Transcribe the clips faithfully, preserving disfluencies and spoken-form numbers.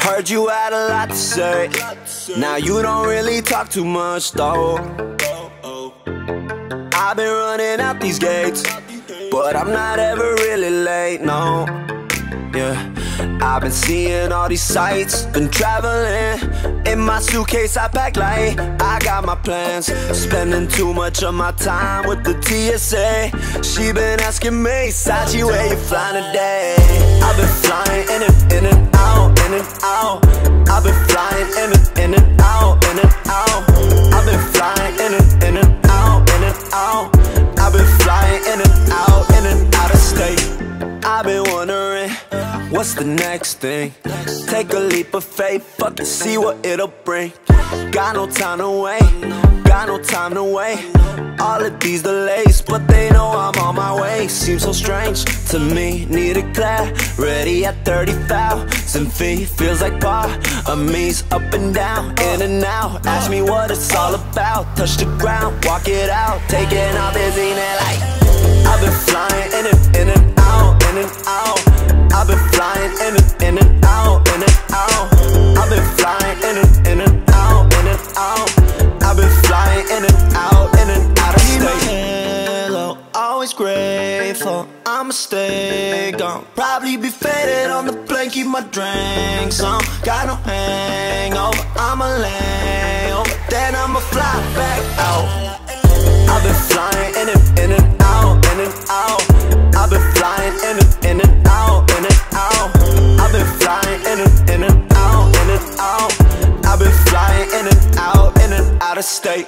Heard you had a lot to say. Now you don't really talk too much though. I've been running out these gates, but I'm not ever really late, no. Yeah, I've been seeing all these sights, been traveling. In my suitcase I pack light, I got my plans. Spending too much of my time with the T S A. She been asking me, Sachi, where you flying today? I've been flying in and, in and out, in and out. I've been flying in and, in and out, in and out. I've been flying in and, in and out, in and out. I've been flying in and out, in and out of state. I've been wondering, what's the next thing? Take a leap of faith, fuck it, see what it'll bring. Got no time to wait, got no time to wait. All of these delays, but they know I'm on my way. Seems so strange to me, need a clarity at thirty thousand feet. Feels like part of me's up and down, in and out. Ask me what it's all about, touch the ground, walk it out. Taking off this in light. I've been flying in and, in and out, in and out. I've been flying in and, in and out, in and out. I've been flying in and, in and out, in and out. I've been flying in and out, in and out of state. Hello, always grateful, I'ma stay gone. Probably be faded on the plane, keep my drinks on. Got no hangover, I'ma lay over, then I'ma fly back out. I've been flying in and, in and out, in and out. I've been flying in and, in and out, in and out. I've been flying in and, in and out, in and out. I've been flying in and out, in and out of state.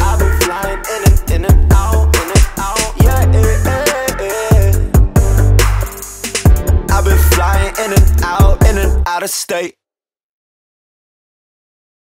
I've been flying in and, in and out, in and out. Yeah, yeah, yeah. I've been flying in and out, in and out of state.